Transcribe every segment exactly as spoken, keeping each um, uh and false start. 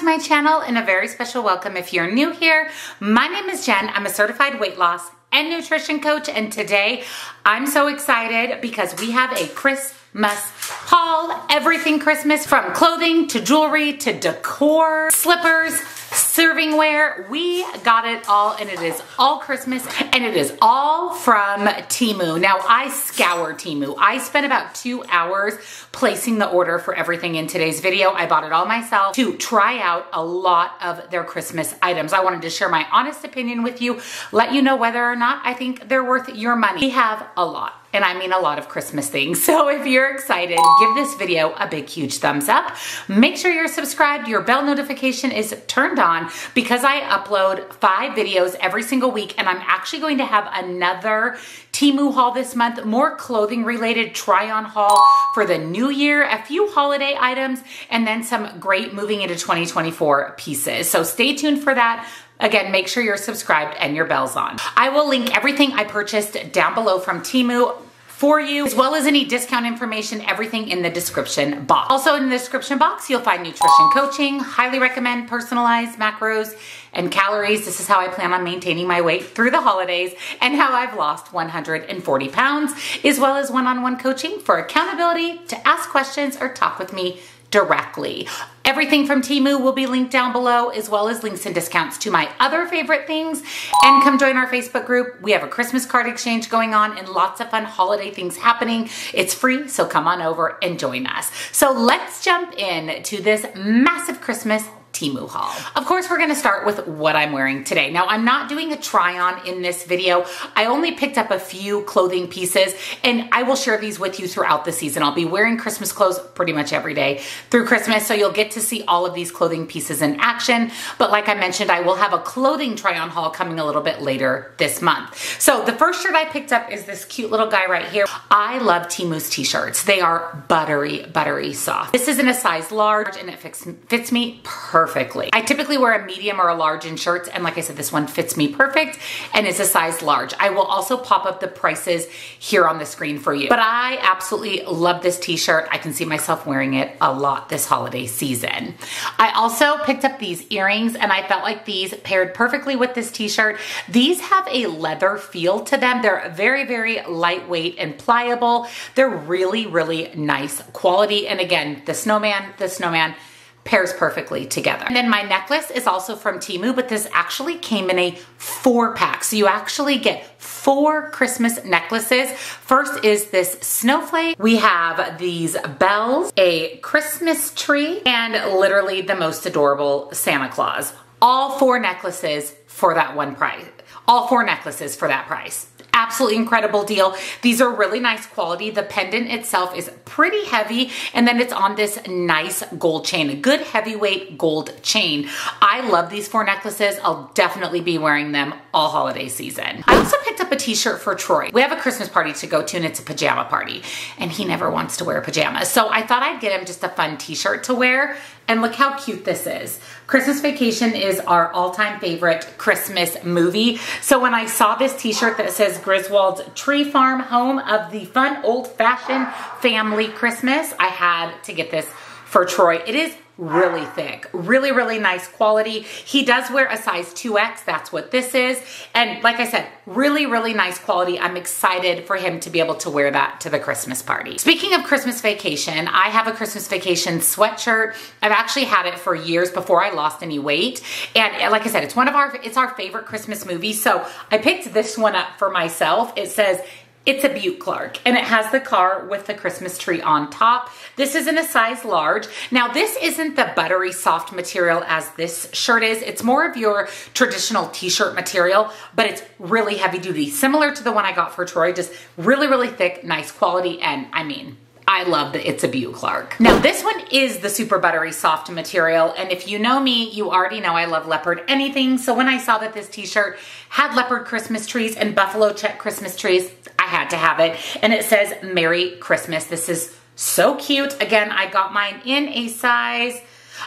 My channel, and a very special welcome if you're new here. My name is Jen. I'm a certified weight loss and nutrition coach, and today I'm so excited because we have a Christmas haul. Everything Christmas, from clothing to jewelry to decor, slippers, serving ware. We got it all, and it is all Christmas, and it is all from Temu. Now, I scour Temu. I spent about two hours placing the order for everything in today's video. I bought it all myself to try out a lot of their Christmas items. I wanted to share my honest opinion with you, let you know whether or not I think they're worth your money. We have a lot, and I mean a lot of Christmas things. So if you're excited, give this video a big, huge thumbs up. Make sure you're subscribed. Your bell notification is turned on because I upload five videos every single week, and I'm actually going to have another Temu haul this month, more clothing related try on haul for the new year, a few holiday items, and then some great moving into twenty twenty-four pieces. So stay tuned for that. Again, make sure you're subscribed and your bell's on. I will link everything I purchased down below from Temu for you, as well as any discount information, everything in the description box. Also in the description box, you'll find nutrition coaching, highly recommend personalized macros and calories. This is how I plan on maintaining my weight through the holidays and how I've lost one hundred forty pounds, as well as one-on-one coaching for accountability, to ask questions or talk with me directly. Everything from Temu will be linked down below, as well as links and discounts to my other favorite things. And come join our Facebook group. We have a Christmas card exchange going on and lots of fun holiday things happening. It's free, so come on over and join us. So let's jump in to this massive Christmas Temu haul. Of course, we're gonna start with what I'm wearing today. Now, I'm not doing a try on in this video. I only picked up a few clothing pieces, and I will share these with you throughout the season. I'll be wearing Christmas clothes pretty much every day through Christmas, so you'll get to see all of these clothing pieces in action. But like I mentioned, I will have a clothing try on haul coming a little bit later this month. So the first shirt I picked up is this cute little guy right here. I love Temu's t-shirts. They are buttery, buttery soft. This is in a size large, and it fits, fits me perfectly. Perfectly. I typically wear a medium or a large in shirts, and like I said, this one fits me perfect and is a size large. I will also pop up the prices here on the screen for you. But I absolutely love this t-shirt. I can see myself wearing it a lot this holiday season. I also picked up these earrings, and I felt like these paired perfectly with this t-shirt. These have a leather feel to them. They're very, very lightweight and pliable. They're really, really nice quality. And again, the snowman, the snowman, pairs perfectly together. And then my necklace is also from Temu, but this actually came in a four pack. So you actually get four Christmas necklaces. First is this snowflake. We have these bells, a Christmas tree, and literally the most adorable Santa Claus. All four necklaces for that one price. All four necklaces for that price. Absolutely incredible deal. These are really nice quality. The pendant itself is pretty heavy, and then it's on this nice gold chain, a good heavyweight gold chain. I love these four necklaces. I'll definitely be wearing them all holiday season. I also picked up a t-shirt for Troy. We have a Christmas party to go to, and it's a pajama party, and he never wants to wear pajamas. So I thought I'd get him just a fun t-shirt to wear, and look how cute this is. Christmas Vacation is our all-time favorite Christmas movie. So when I saw this t-shirt that says Griswold's Tree Farm, home of the fun old-fashioned family Christmas, I had to get this for Troy. It is really thick, really, really nice quality. He does wear a size two X, that's what this is. And like I said, really, really nice quality. I'm excited for him to be able to wear that to the Christmas party. Speaking of Christmas Vacation, I have a Christmas Vacation sweatshirt. I've actually had it for years before I lost any weight. And like I said, it's one of our, it's our favorite Christmas movie. So I picked this one up for myself. It says, "It's a Butte, Clark," and it has the car with the Christmas tree on top. This is in a size large. Now, this isn't the buttery soft material as this shirt is. It's more of your traditional t-shirt material, but it's really heavy duty, similar to the one I got for Troy, just really, really thick, nice quality, and I mean, I love the "It's a Butte, Clark." Now, this one is the super buttery soft material, and if you know me, you already know I love leopard anything. So when I saw that this t-shirt had leopard Christmas trees and buffalo check Christmas trees, I had to have it. And it says "Merry Christmas." This is so cute. Again, I got mine in a size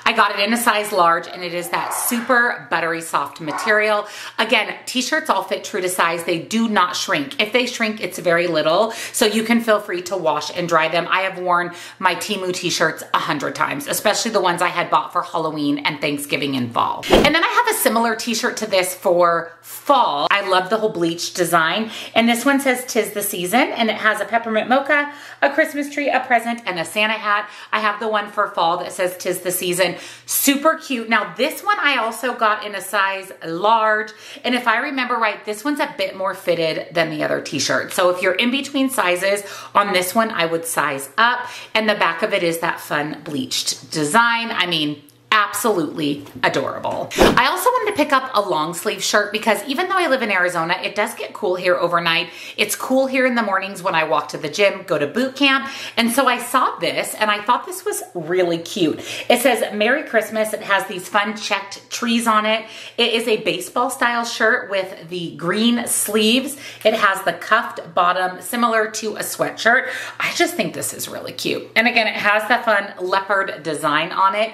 I got it in a size large, and it is that super buttery soft material. Again, t-shirts all fit true to size. They do not shrink. If they shrink, it's very little, so you can feel free to wash and dry them. I have worn my Temu t-shirts a hundred times, especially the ones I had bought for Halloween and Thanksgiving and fall. And then I have a similar t-shirt to this for fall. I love the whole bleach design, and this one says "Tis the Season," and it has a peppermint mocha, a Christmas tree, a present, and a Santa hat. I have the one for fall that says "Tis the Season." Super cute. Now this one I also got in a size large, and if I remember right, this one's a bit more fitted than the other t-shirt. So if you're in between sizes on this one, I would size up, and the back of it is that fun bleached design. I mean, absolutely adorable. I also wanted to pick up a long sleeve shirt because even though I live in Arizona, it does get cool here overnight. It's cool here in the mornings when I walk to the gym, go to boot camp. And so I saw this and I thought this was really cute. It says Merry Christmas. It has these fun checked trees on it. It is a baseball style shirt with the green sleeves. It has the cuffed bottom similar to a sweatshirt. I just think this is really cute. And again, it has the fun leopard design on it.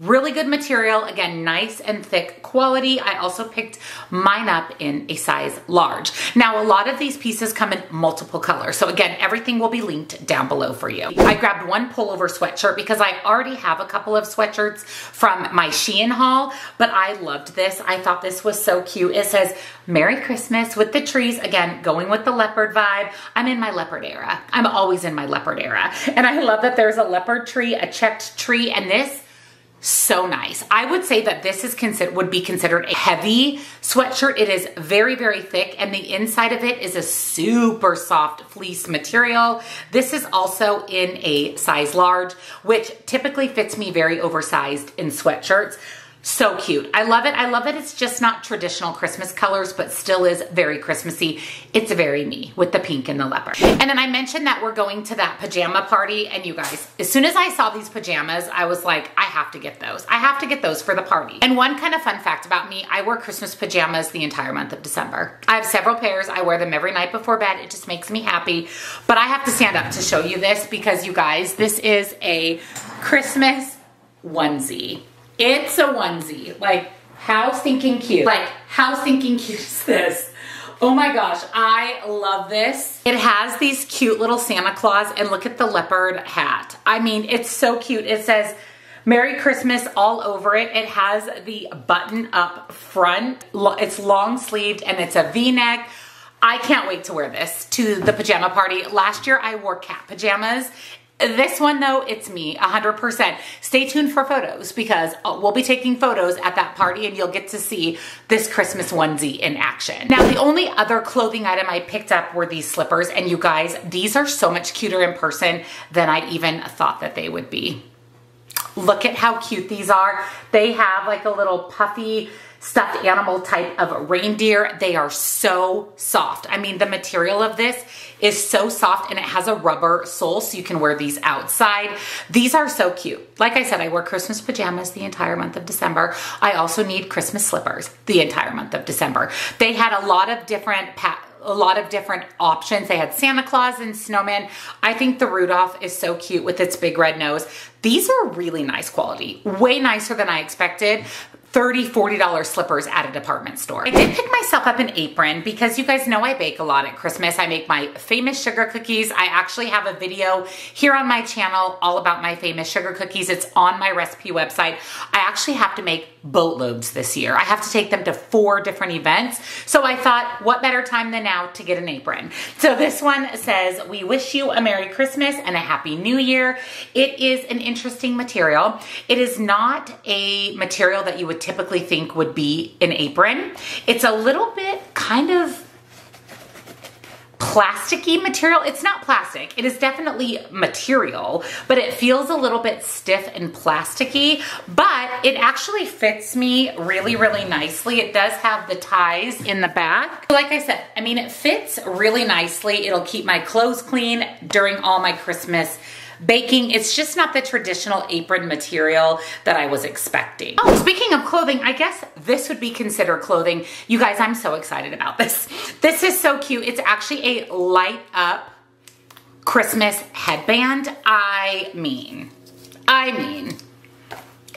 Really good material, again, nice and thick quality. I also picked mine up in a size large. Now, a lot of these pieces come in multiple colors. So again, everything will be linked down below for you. I grabbed one pullover sweatshirt because I already have a couple of sweatshirts from my Shein haul, but I loved this. I thought this was so cute. It says, Merry Christmas with the trees. Again, going with the leopard vibe. I'm in my leopard era. I'm always in my leopard era. And I love that there's a leopard tree, a checked tree, and this so nice. I would say that this is considered would be considered a heavy sweatshirt. It is very, very thick, and the inside of it is a super soft fleece material. This is also in a size large, which typically fits me very oversized in sweatshirts. So cute. I love it. I love it. It's just not traditional Christmas colors, but still is very Christmassy. It's very me with the pink and the leopard. And then I mentioned that we're going to that pajama party. And you guys, as soon as I saw these pajamas, I was like, I have to get those. I have to get those for the party. And one kind of fun fact about me, I wear Christmas pajamas the entire month of December. I have several pairs. I wear them every night before bed. It just makes me happy. But I have to stand up to show you this because you guys, this is a Christmas onesie. It's a onesie. Like, how stinking cute. Like, how stinking cute is this? Oh my gosh, I love this. It has these cute little Santa Claus, and look at the leopard hat. I mean, it's so cute. It says, Merry Christmas all over it. It has the button up front. It's long sleeved, and it's a V-neck. I can't wait to wear this to the pajama party. Last year, I wore cat pajamas. This one though, it's me, one hundred percent. Stay tuned for photos because we'll be taking photos at that party and you'll get to see this Christmas onesie in action. Now, the only other clothing item I picked up were these slippers, and you guys, these are so much cuter in person than I even thought that they would be. Look at how cute these are. They have like a little puffy stuffed animal type of reindeer. They are so soft. I mean, the material of this is so soft, and it has a rubber sole so you can wear these outside. These are so cute. Like I said, I wear Christmas pajamas the entire month of December. I also need Christmas slippers the entire month of December. They had a lot of different patterns. A lot of different options. They had Santa Claus and snowman. I think the Rudolph is so cute with its big red nose. These are really nice quality, way nicer than I expected. thirty, forty dollar slippers at a department store. I did pick myself up an apron because you guys know I bake a lot at Christmas. I make my famous sugar cookies. I actually have a video here on my channel all about my famous sugar cookies. It's on my recipe website. I actually have to make boatloads this year. I have to take them to four different events. So I thought, what better time than now to get an apron? So this one says, we wish you a Merry Christmas and a Happy New Year. It is an interesting material. It is not a material that you would typically think would be an apron. It's a little bit kind of plasticky material. It's not plastic. It is definitely material, but it feels a little bit stiff and plasticky, but it actually fits me really, really nicely. It does have the ties in the back. Like I said, I mean, it fits really nicely. It'll keep my clothes clean during all my Christmas baking. It's just not the traditional apron material that I was expecting. Oh, speaking of clothing, I guess this would be considered clothing. You guys, I'm so excited about this. This is so cute. It's actually a light up Christmas headband. I mean, I mean,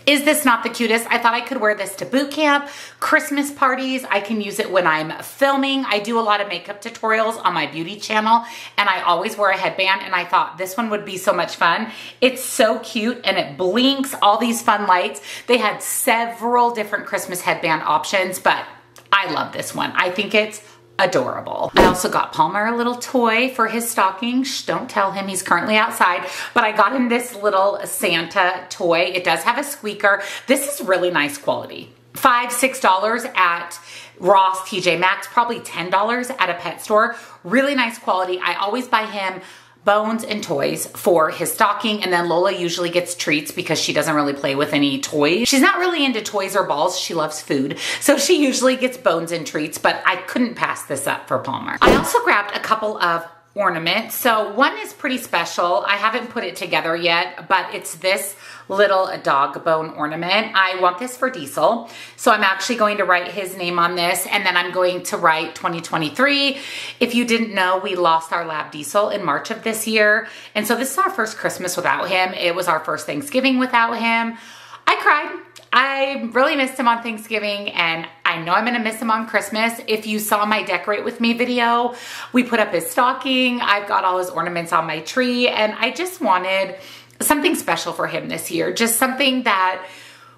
Is this not the cutest? I thought I could wear this to boot camp, Christmas parties. I can use it when I'm filming. I do a lot of makeup tutorials on my beauty channel, and I always wear a headband, and I thought this one would be so much fun. It's so cute, and it blinks, all these fun lights. They had several different Christmas headband options, but I love this one. I think it's adorable. I also got Palmer a little toy for his stocking. Shh, don't tell him, he's currently outside, but I got him this little Santa toy. It does have a squeaker. This is really nice quality. Five, six dollars at Ross, T J Maxx, probably ten dollars at a pet store. Really nice quality. I always buy him bones and toys for his stocking, and then Lola usually gets treats because she doesn't really play with any toys. She's not really into toys or balls, she loves food, so she usually gets bones and treats, but I couldn't pass this up for Palmer. I also grabbed a couple of ornaments. So one is pretty special. I haven't put it together yet, but it's this little dog bone ornament. I want this for Diesel. So I'm actually going to write his name on this, and then I'm going to write twenty twenty-three. If you didn't know, we lost our lab Diesel in March of this year. And so this is our first Christmas without him. It was our first Thanksgiving without him. I cried. I really missed him on Thanksgiving, and I know I'm gonna miss him on Christmas. If you saw my Decorate With Me video, we put up his stocking, I've got all his ornaments on my tree, and I just wanted something special for him this year, just something that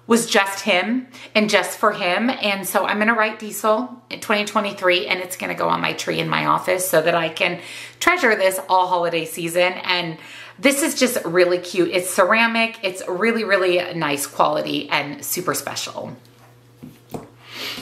was just him and just for him. And so I'm gonna write Diesel in twenty twenty-three, and it's gonna go on my tree in my office so that I can treasure this all holiday season. And this is just really cute. It's ceramic, it's really, really nice quality and super special.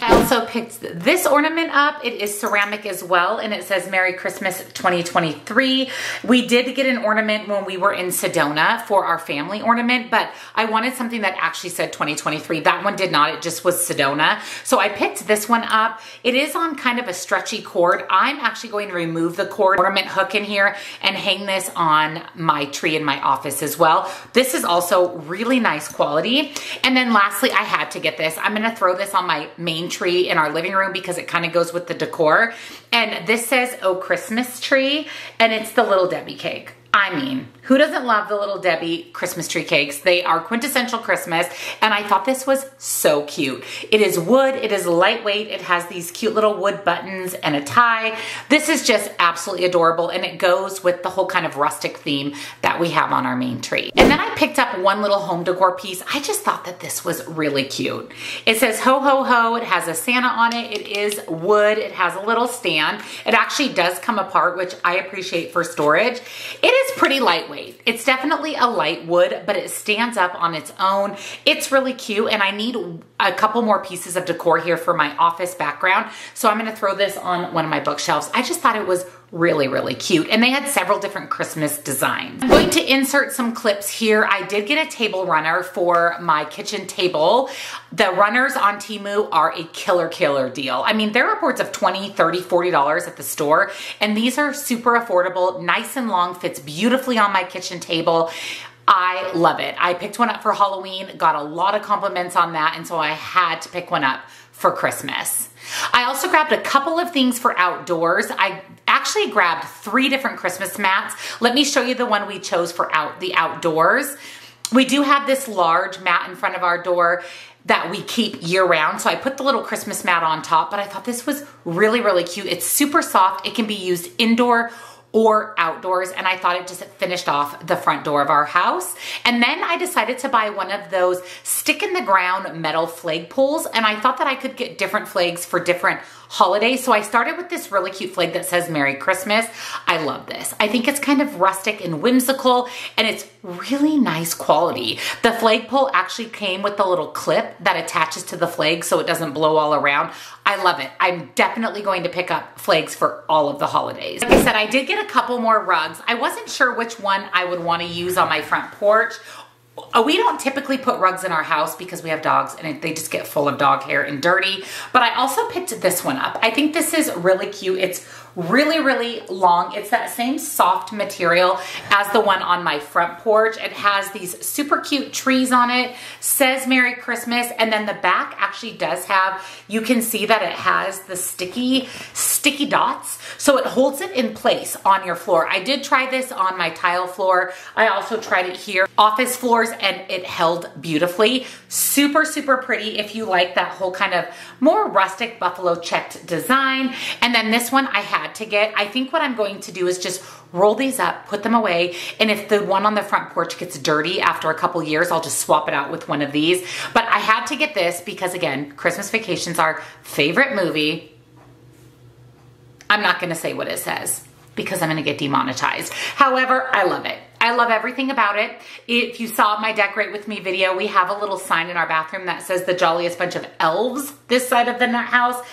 I also picked this ornament up. It is ceramic as well, and it says Merry Christmas twenty twenty-three. We did get an ornament when we were in Sedona for our family ornament, but I wanted something that actually said twenty twenty-three. That one did not, it just was Sedona. So I picked this one up. It is on kind of a stretchy cord. I'm actually going to remove the cord ornament hook in here and hang this on my tree in my office as well. This is also really nice quality. And then lastly, I had to get this. I'm gonna throw this on my main tree in our living room because it kind of goes with the decor. And this says, "Oh Christmas Tree," and it's the Little Debbie cake. I mean, who doesn't love the Little Debbie Christmas tree cakes? They are quintessential Christmas, and I thought this was so cute. It is wood, it is lightweight, it has these cute little wood buttons and a tie. This is just absolutely adorable, and it goes with the whole kind of rustic theme that we have on our main tree. And then I picked up one little home decor piece. I just thought that this was really cute. It says ho ho ho, it has a Santa on it, it is wood, it has a little stand. It actually does come apart, which I appreciate for storage. It is It's pretty lightweight. It's definitely a light wood, but it stands up on its own. It's really cute, and I need a couple more pieces of decor here for my office background, so I'm gonna throw this on one of my bookshelves. I just thought it was really, really cute, and they had several different Christmas designs. I'm going to insert some clips here. I did get a table runner for my kitchen table. The runners on Temu are a killer, killer deal. I mean, they're upwards of twenty, thirty, forty dollars at the store, and these are super affordable, nice and long, fits beautifully on my kitchen table. I love it. I picked one up for Halloween, got a lot of compliments on that, and so I had to pick one up for Christmas. I also grabbed a couple of things for outdoors. I actually grabbed three different Christmas mats. Let me show you the one we chose for out the outdoors. We do have this large mat in front of our door that we keep year round. So I put the little Christmas mat on top, but I thought this was really, really cute. It's super soft. It can be used indoor or outdoors, and I thought it just finished off the front door of our house. And then I decided to buy one of those stick in the ground metal flag poles, and I thought that I could get different flags for different holidays. So I started with this really cute flag that says Merry Christmas. I love this. I think it's kind of rustic and whimsical, and it's really nice quality. The flagpole actually came with the little clip that attaches to the flag so it doesn't blow all around. I love it. I'm definitely going to pick up flags for all of the holidays. Like I said, I did get a couple more rugs. I wasn't sure which one I would want to use on my front porch. We don't typically put rugs in our house because we have dogs and they just get full of dog hair and dirty. But I also picked this one up. I think this is really cute. It's really, really long. It's that same soft material as the one on my front porch. It has these super cute trees on it, says Merry Christmas. And then the back actually does have, you can see that it has the sticky, sticky sticky dots, so it holds it in place on your floor. I did try this on my tile floor. I also tried it here, office floors, and it held beautifully. Super, super pretty if you like that whole kind of more rustic buffalo checked design. And then this one I had to get. I think what I'm going to do is just roll these up, put them away, and if the one on the front porch gets dirty after a couple years, I'll just swap it out with one of these. But I had to get this because, again, Christmas Vacation's our favorite movie. I'm not gonna say what it says because I'm gonna get demonetized. However, I love it. I love everything about it. If you saw my Decorate With Me video, we have a little sign in our bathroom that says the jolliest bunch of elves this side of the nut house.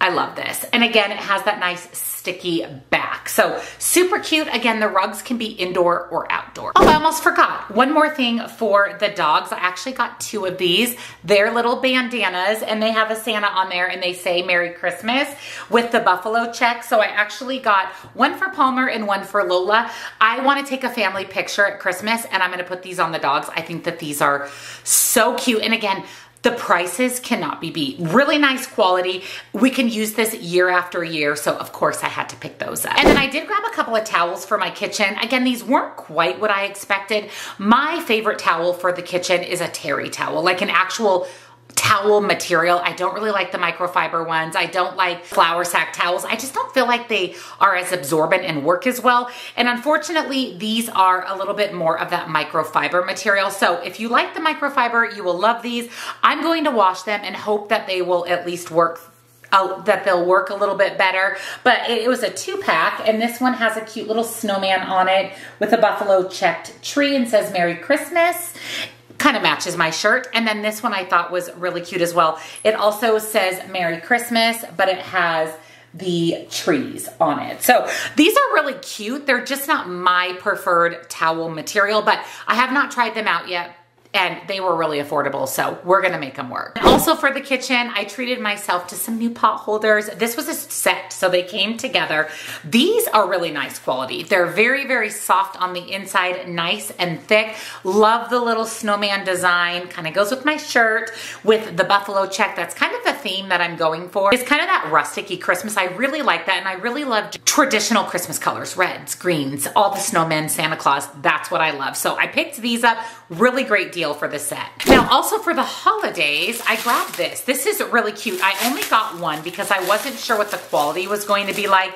I love this. And again, it has that nice sticky back. So super cute. Again, the rugs can be indoor or outdoor. Oh, I almost forgot. One more thing for the dogs. I actually got two of these. They're little bandanas and they have a Santa on there and they say Merry Christmas with the buffalo check. So I actually got one for Palmer and one for Lola. I want to take a family picture at Christmas and I'm going to put these on the dogs. I think that these are so cute. And again, the prices cannot be beat. Really nice quality. We can use this year after year, so of course I had to pick those up. And then I did grab a couple of towels for my kitchen. Again, these weren't quite what I expected. My favorite towel for the kitchen is a terry towel, like an actual towel material. I don't really like the microfiber ones. I don't like flour sack towels. I just don't feel like they are as absorbent and work as well. And unfortunately, these are a little bit more of that microfiber material. So if you like the microfiber, you will love these. I'm going to wash them and hope that they will at least work out, that they'll work a little bit better. But it was a two pack and this one has a cute little snowman on it with a buffalo checked tree and says Merry Christmas. Kind of matches my shirt. And then this one I thought was really cute as well. It also says Merry Christmas, but it has the trees on it. So these are really cute. They're just not my preferred towel material, but I have not tried them out yet. And they were really affordable, so we're gonna make them work. And also for the kitchen, I treated myself to some new pot holders. This was a set, so they came together. These are really nice quality. They're very, very soft on the inside, nice and thick. Love the little snowman design. Kind of goes with my shirt, with the buffalo check. That's kind of the theme that I'm going for. It's kind of that rustic-y Christmas. I really like that, and I really love traditional Christmas colors, reds, greens, all the snowmen, Santa Claus. That's what I love. So I picked these up. Really great deal for the set. Now also for the holidays, I grabbed this. This is really cute. I only got one because I wasn't sure what the quality was going to be like.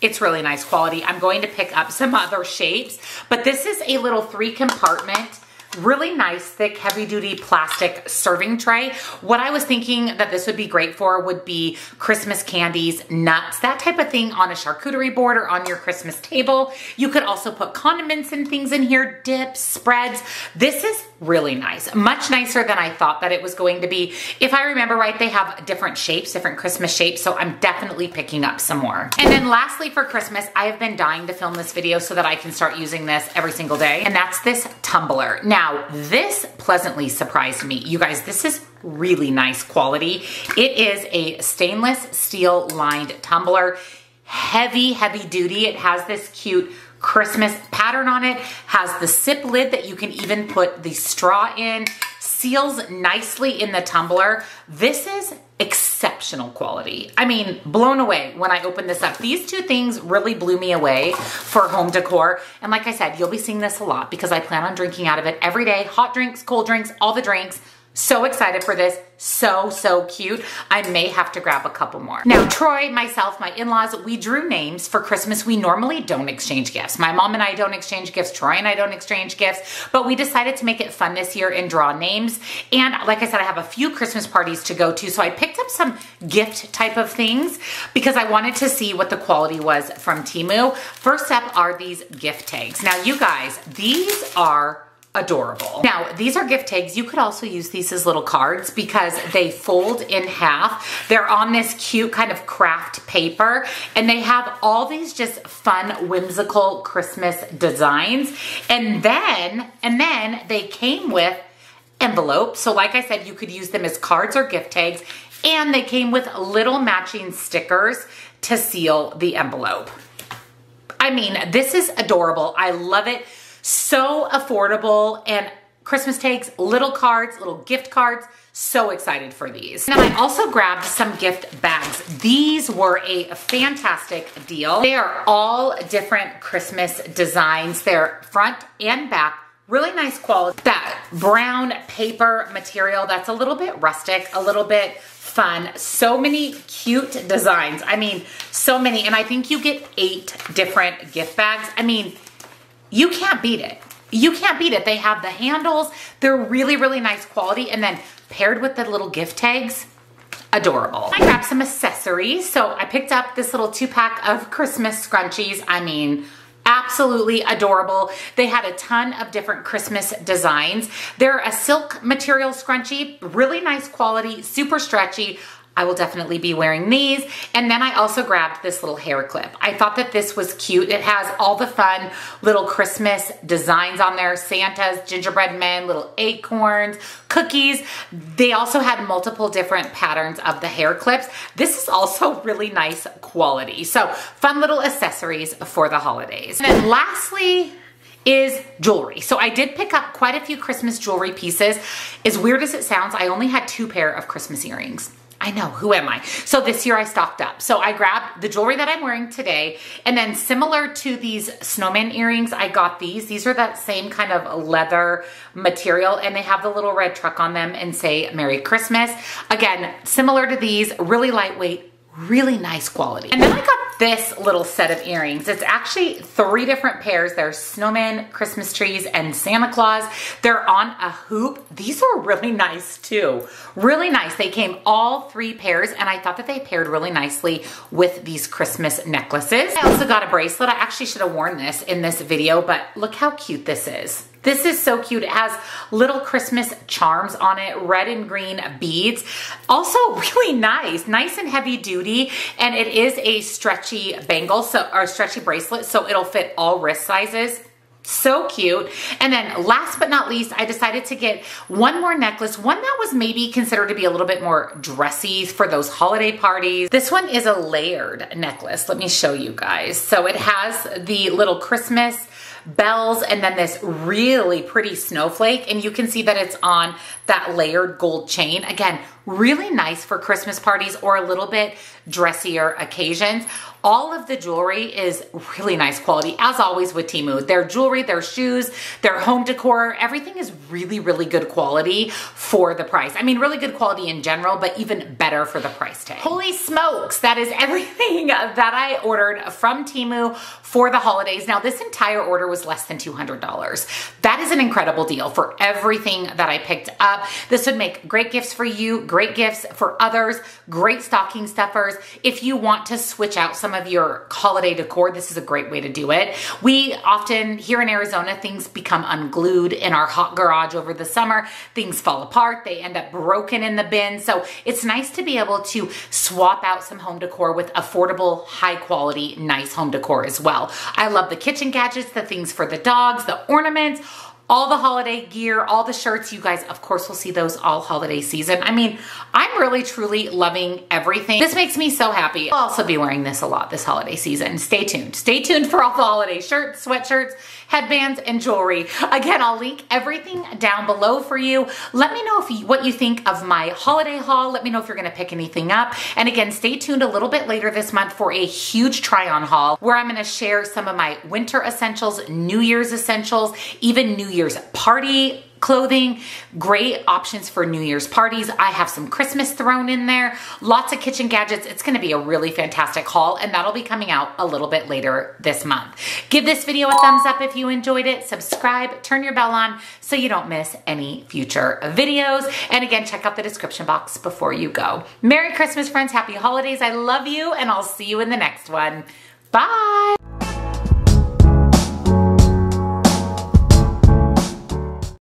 It's really nice quality. I'm going to pick up some other shapes, but this is a little three compartment, really nice, thick, heavy duty plastic serving tray. What I was thinking that this would be great for would be Christmas candies, nuts, that type of thing on a charcuterie board or on your Christmas table. You could also put condiments and things in here, dips, spreads. This is really nice, much nicer than I thought that it was going to be. If I remember right, they have different shapes, different Christmas shapes, so I'm definitely picking up some more. And then lastly for Christmas, I have been dying to film this video so that I can start using this every single day, and that's this tumbler. Now, this pleasantly surprised me. You guys, this is really nice quality. It is a stainless steel lined tumbler, heavy, heavy duty. It has this cute Christmas pattern on it, has the sip lid that you can even put the straw in, seals nicely in the tumbler. This is exceptional quality. I mean, blown away when I opened this up. These two things really blew me away for home decor. And like I said, you'll be seeing this a lot because I plan on drinking out of it every day. Hot drinks, cold drinks, all the drinks. So excited for this. So, so cute. I may have to grab a couple more. Now, Troy, myself, my in-laws, we drew names for Christmas. We normally don't exchange gifts. My mom and I don't exchange gifts. Troy and I don't exchange gifts, but we decided to make it fun this year and draw names. And like I said, I have a few Christmas parties to go to, so I picked up some gift type of things because I wanted to see what the quality was from Temu. First up are these gift tags. Now, you guys, these are adorable. Now, these are gift tags. You could also use these as little cards because they fold in half. They're on this cute kind of craft paper and they have all these just fun, whimsical Christmas designs. And then, and then they came with envelopes. So like I said, you could use them as cards or gift tags, and they came with little matching stickers to seal the envelope. I mean, this is adorable. I love it. So affordable, and Christmas takes, little cards, little gift cards. So excited for these. And I also grabbed some gift bags. These were a fantastic deal. They are all different Christmas designs. They're front and back. Really nice quality. That brown paper material that's a little bit rustic, a little bit fun. So many cute designs. I mean, so many. And I think you get eight different gift bags. I mean, you can't beat it. You can't beat it. They have the handles. They're really, really nice quality. And then paired with the little gift tags, adorable. I grabbed some accessories. So I picked up this little two pack of Christmas scrunchies. I mean, absolutely adorable. They had a ton of different Christmas designs. They're a silk material scrunchie, really nice quality, super stretchy. I will definitely be wearing these. And then I also grabbed this little hair clip. I thought that this was cute. It has all the fun little Christmas designs on there. Santa's, gingerbread men, little acorns, cookies. They also had multiple different patterns of the hair clips. This is also really nice quality. So fun little accessories for the holidays. And then lastly is jewelry. So I did pick up quite a few Christmas jewelry pieces. As weird as it sounds, I only had two pair of Christmas earrings. I know, who am I? So this year I stocked up. So I grabbed the jewelry that I'm wearing today, and then similar to these snowman earrings, I got these. These are that same kind of leather material, and they have the little red truck on them and say Merry Christmas. Again, similar to these, really lightweight, really nice quality. And then I got this little set of earrings. It's actually three different pairs. There's snowmen, Christmas trees, and Santa Claus. They're on a hoop. These are really nice too. Really nice. They came all three pairs, and I thought that they paired really nicely with these Christmas necklaces. I also got a bracelet. I actually should have worn this in this video, but look how cute this is. This is so cute. It has little Christmas charms on it, red and green beads. Also really nice, nice and heavy duty. And it is a stretchy bangle, so, or stretchy bracelet, so it'll fit all wrist sizes. So cute. And then last but not least, I decided to get one more necklace, one that was maybe considered to be a little bit more dressy for those holiday parties. This one is a layered necklace. Let me show you guys. So it has the little Christmas bells and then this really pretty snowflake, and you can see that it's on that layered gold chain. Again, really nice for Christmas parties or a little bit dressier occasions. All of the jewelry is really nice quality, as always with Temu. Their jewelry, their shoes, their home decor, everything is really, really good quality for the price. I mean, really good quality in general, but even better for the price tag. Holy smokes, that is everything that I ordered from Temu for the holidays. Now, this entire order was less than two hundred dollars. That is an incredible deal for everything that I picked up. This would make great gifts for you, great gifts for others, great stocking stuffers. If you want to switch out some of your holiday decor, this is a great way to do it. We often, here in Arizona, things become unglued in our hot garage over the summer. Things fall apart. They end up broken in the bin. So it's nice to be able to swap out some home decor with affordable, high quality, nice home decor as well. I love the kitchen gadgets, the things for the dogs, the ornaments, all the holiday gear, all the shirts. You guys, of course, will see those all holiday season. I mean, I'm really, truly loving everything. This makes me so happy. I'll also be wearing this a lot this holiday season. Stay tuned. Stay tuned for all the holiday shirts, sweatshirts, headbands, and jewelry. Again, I'll link everything down below for you. Let me know if you, what you think of my holiday haul. Let me know if you're gonna pick anything up. And again, stay tuned a little bit later this month for a huge try-on haul where I'm gonna share some of my winter essentials, New Year's essentials, even New Year's party clothing, great options for New Year's parties. I have some Christmas thrown in there, lots of kitchen gadgets. It's gonna be a really fantastic haul, and that'll be coming out a little bit later this month. Give this video a thumbs up if you enjoyed it, subscribe, turn your bell on so you don't miss any future videos. And again, check out the description box before you go. Merry Christmas, friends, happy holidays. I love you, and I'll see you in the next one. Bye.